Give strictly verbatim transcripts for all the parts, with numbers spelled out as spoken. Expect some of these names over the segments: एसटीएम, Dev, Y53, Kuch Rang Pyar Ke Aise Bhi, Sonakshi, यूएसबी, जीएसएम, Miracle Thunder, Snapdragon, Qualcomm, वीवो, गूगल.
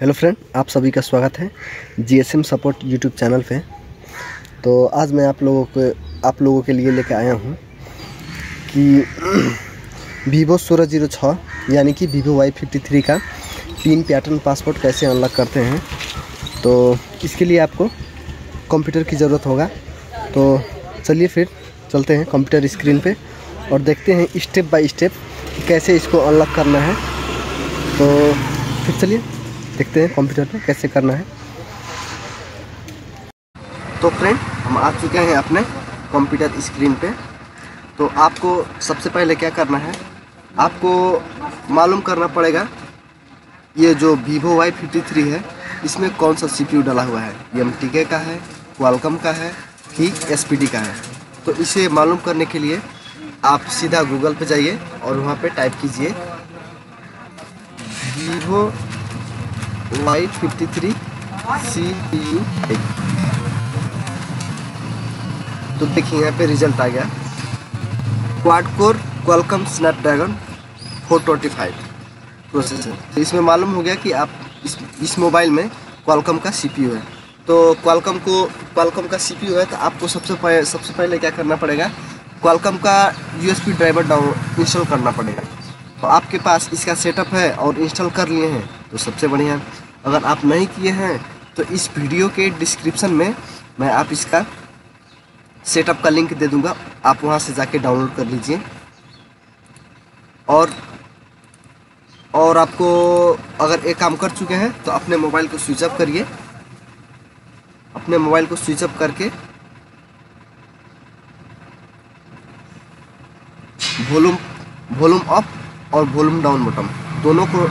Hello friend, आप सभी का स्वागत है जीएसएम सपोर्ट यूट्यूब चैनल पे। तो आज मैं आप लोगों को आप लोगों के लिए लेकर आया हूँ कि वीवो सोलह जीरो छः यानी कि वीवो वाई फिफ्टी थ्री का पिन पैटर्न पासवर्ड कैसे अनलॉक करते हैं। तो इसके लिए आपको कंप्यूटर की ज़रूरत होगा। तो चलिए फिर चलते हैं कंप्यूटर स्क्रीन पे और देखते हैं स्टेप बाय स्टेप कैसे इसको अनलॉक करना है। तो फिर चलिए देखते हैं कंप्यूटर पे कैसे करना है। तो फ्रेंड, हम आ चुके हैं अपने कंप्यूटर स्क्रीन पे। तो आपको सबसे पहले क्या करना है, आपको मालूम करना पड़ेगा ये जो वीवो वाई फिफ्टी थ्री है इसमें कौन सा सीपीयू डाला हुआ है। ये एम टी के का है, क्वालकॉम का है कि एस पी डी का है। तो इसे मालूम करने के लिए आप सीधा गूगल पे जाइए और वहाँ पे टाइप कीजिए वीवो Y fifty three C P U. तो देखिए यहाँ पे रिजल्ट आ गया, quad core Qualcomm Snapdragon four two five processor. तो इसमें मालूम हो गया कि आप इस इस मोबाइल में क्वालकॉम का सीपीयू है। तो क्वालकॉम को क्वालकॉम का सीपीयू है तो आपको सबसे पहले सबसे पहले क्या करना पड़ेगा, क्वालकॉम का यूएसबी ड्राइवर डाउन इंस्टॉल करना पड़ेगा। तो आपके पास इसका सेटअप है और इंस्टॉल कर लिए हैं तो सबसे बढ़िया। अगर आप नहीं किए हैं तो इस वीडियो के डिस्क्रिप्शन में मैं आप इसका सेटअप का लिंक दे दूंगा, आप वहां से जाके डाउनलोड कर लीजिए। और और आपको अगर एक काम कर चुके हैं तो अपने मोबाइल को स्विच ऑफ करिए। अपने मोबाइल को स्विच ऑफ करके वॉल्यूम वॉल्यूम अप और वॉल्यूम डाउन बटन दोनों को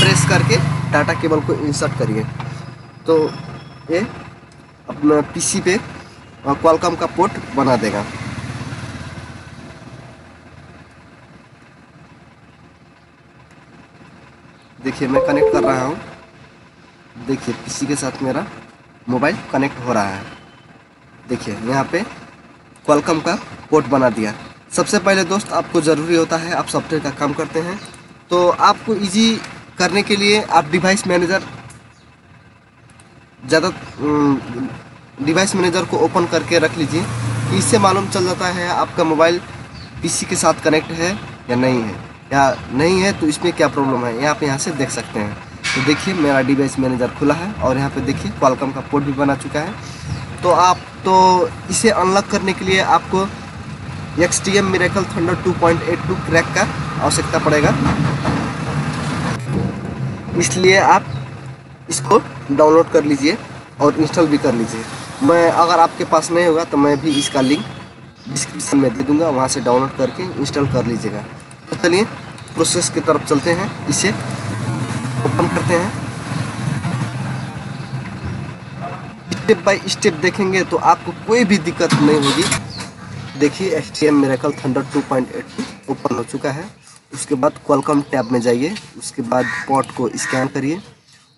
प्रेस करके डाटा केबल को इंसर्ट करिए। तो ये अपना पीसी पे क्वालकॉम का पोर्ट बना देगा। देखिए मैं कनेक्ट कर रहा हूँ, देखिए पीसी के साथ मेरा मोबाइल कनेक्ट हो रहा है। देखिए यहाँ पे क्वालकॉम का पोर्ट बना दिया। सबसे पहले दोस्त, आपको ज़रूरी होता है, आप सॉफ्टवेयर का काम करते हैं तो आपको इजी करने के लिए आप डिवाइस मैनेजर ज़्यादा डिवाइस मैनेजर को ओपन करके रख लीजिए। इससे मालूम चल जाता है आपका मोबाइल पीसी के साथ कनेक्ट है या नहीं है, या नहीं है तो इसमें क्या प्रॉब्लम है, यहाँ पे यहाँ से देख सकते हैं। तो देखिए मेरा डिवाइस मैनेजर खुला है और यहाँ पे देखिए क्वालकॉम का पोर्ट भी बना चुका है। तो आप तो इसे अनलॉक करने के लिए आपको एसटीएम Miracle Thunder two point eight two crack का आवश्यकता पड़ेगा, इसलिए आप इसको डाउनलोड कर लीजिए और इंस्टॉल भी कर लीजिए। मैं अगर आपके पास नहीं होगा तो मैं भी इसका लिंक डिस्क्रिप्शन में दे दूंगा, वहाँ से डाउनलोड करके इंस्टॉल कर लीजिएगा। तो चलिए प्रोसेस की तरफ चलते हैं, इसे ओपन करते हैं। स्टेप बाय स्टेप देखेंगे तो आपको कोई भी दिक्कत नहीं होगी। देखिए एसटीएम Miracle Thunder two point eight open हो चुका है। उसके बाद क्वालकॉम टैब में जाइए, उसके बाद पोर्ट को स्कैन करिए,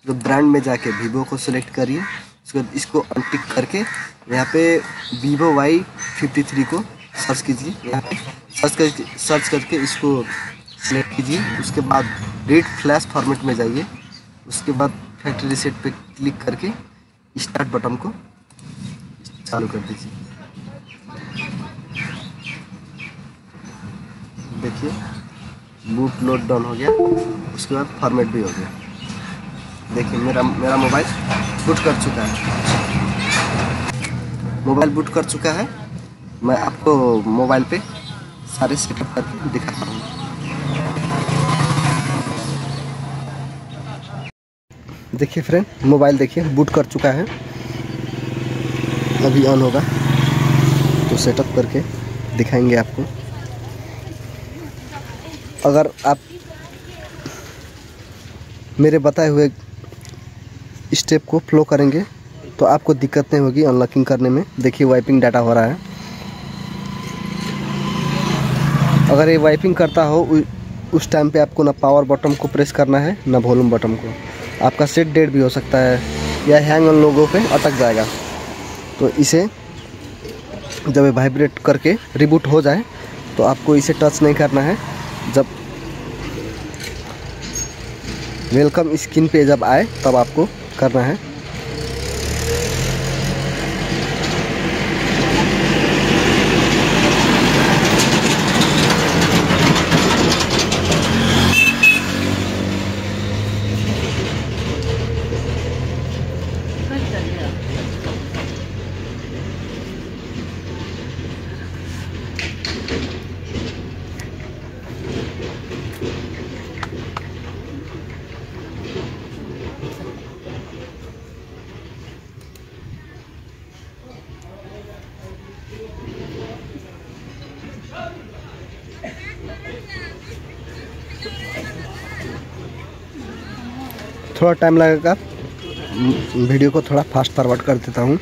जो ब्रांड में जाके वीवो को सिलेक्ट करिए। उसके बाद इसको अनटिक करके यहाँ पे वीवो वाई फिफ्टी थ्री को सर्च कीजिए। यहाँ पे सर्च करके सर्च करके इसको सिलेक्ट कीजिए। उसके बाद रीड फ्लैश फॉर्मेट में जाइए, उसके बाद फैक्ट्री रीसेट पे क्लिक करके स्टार्ट बटन को चालू कर दीजिए। देखिए बूट लोड डाउन हो गया, उसके बाद फॉर्मेट भी हो गया। देखिए मेरा मेरा मोबाइल बूट कर चुका है, मोबाइल बूट कर चुका है। मैं आपको मोबाइल पे सारे सेटअप करके दिखाता हूँ। देखिए फ्रेंड, मोबाइल देखिए बूट कर चुका है, अभी ऑन होगा तो सेटअप करके दिखाएंगे आपको। अगर आप मेरे बताए हुए स्टेप को फॉलो करेंगे तो आपको दिक्कत नहीं होगी अनलॉकिंग करने में। देखिए वाइपिंग डाटा हो रहा है। अगर ये वाइपिंग करता हो उस टाइम पे आपको ना पावर बटन को प्रेस करना है ना वॉल्यूम बटन को। आपका सेट डेट भी हो सकता है या हैंग ऑन लोगों पे अटक जाएगा। तो इसे जब वाइब्रेट करके रिबूट हो जाए तो आपको इसे टच नहीं करना है। जब वेलकम स्क्रीन पे जब आए तब आपको करना है। थोड़ा टाइम लगेगा, वीडियो को थोड़ा फास्ट फॉरवर्ड कर देता हूँ।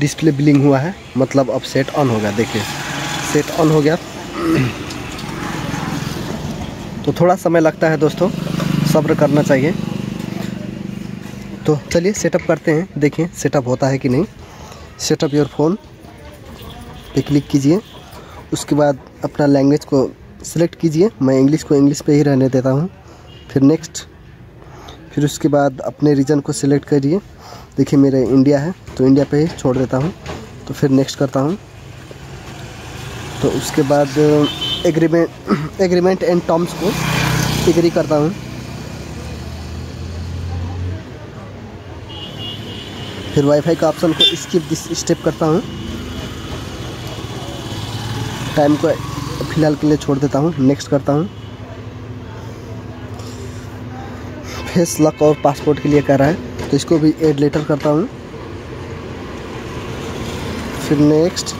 डिस्प्ले ब्लिंग हुआ है, मतलब अब सेट ऑन हो गया। देखिए सेट ऑन हो गया, तो थोड़ा समय लगता है दोस्तों, सब्र करना चाहिए। तो चलिए सेटअप करते हैं, देखिए सेटअप होता है कि नहीं। सेटअप योर फ़ोन पे क्लिक कीजिए, उसके बाद अपना लैंग्वेज को सिलेक्ट कीजिए। मैं इंग्लिश को इंग्लिश पे ही रहने देता हूँ। फिर नेक्स्ट, फिर उसके बाद अपने रीजन को सिलेक्ट करिए। देखिए मेरे इंडिया है तो इंडिया पे छोड़ देता हूँ। तो फिर नेक्स्ट करता हूँ। तो उसके बाद एग्रीमेंट एग्रीमेंट एंड टर्म्स को एग्री करता हूँ। फिर वाईफाई का ऑप्शन को स्किप दिस स्टेप करता हूँ। टाइम को फ़िलहाल के लिए छोड़ देता हूँ। नेक्स्ट करता हूँ। फेस लॉक और पासपोर्ट के लिए कर रहा है, तो इसको भी एड लेटर करता हूँ। फिर नेक्स्ट,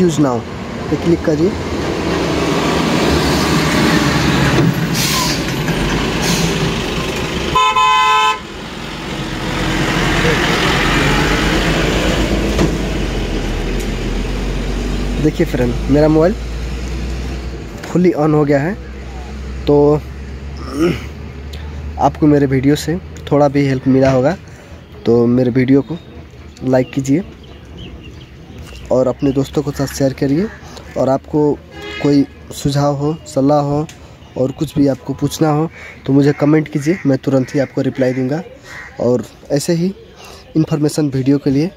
यूज़ नाउ पे क्लिक करिए। देखिए फ्रेंड, मेरा मोबाइल फुली ऑन हो गया है। तो आपको मेरे वीडियो से थोड़ा भी हेल्प मिला होगा तो मेरे वीडियो को लाइक कीजिए और अपने दोस्तों के साथ शेयर करिए। और आपको कोई सुझाव हो, सलाह हो और कुछ भी आपको पूछना हो तो मुझे कमेंट कीजिए, मैं तुरंत ही आपको रिप्लाई दूंगा। और ऐसे ही इन्फॉर्मेशन वीडियो के लिए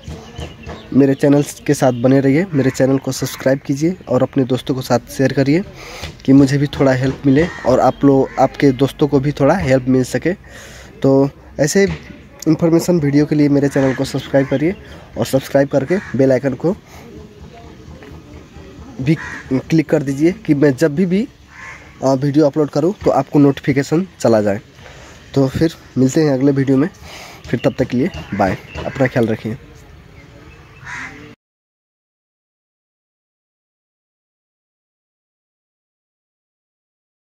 मेरे चैनल के साथ बने रहिए, मेरे चैनल को सब्सक्राइब कीजिए और अपने दोस्तों के साथ शेयर करिए कि मुझे भी थोड़ा हेल्प मिले और आप लोग, आपके दोस्तों को भी थोड़ा हेल्प मिल सके। तो ऐसे इन्फॉर्मेशन वीडियो के लिए मेरे चैनल को सब्सक्राइब करिए और सब्सक्राइब करके बेल आइकन को भी क्लिक कर दीजिए कि मैं जब भी भी वीडियो अपलोड करूँ तो आपको नोटिफिकेशन चला जाए। तो फिर मिलते हैं अगले वीडियो में, फिर तब तक के लिए बाय, अपना ख्याल रखिए।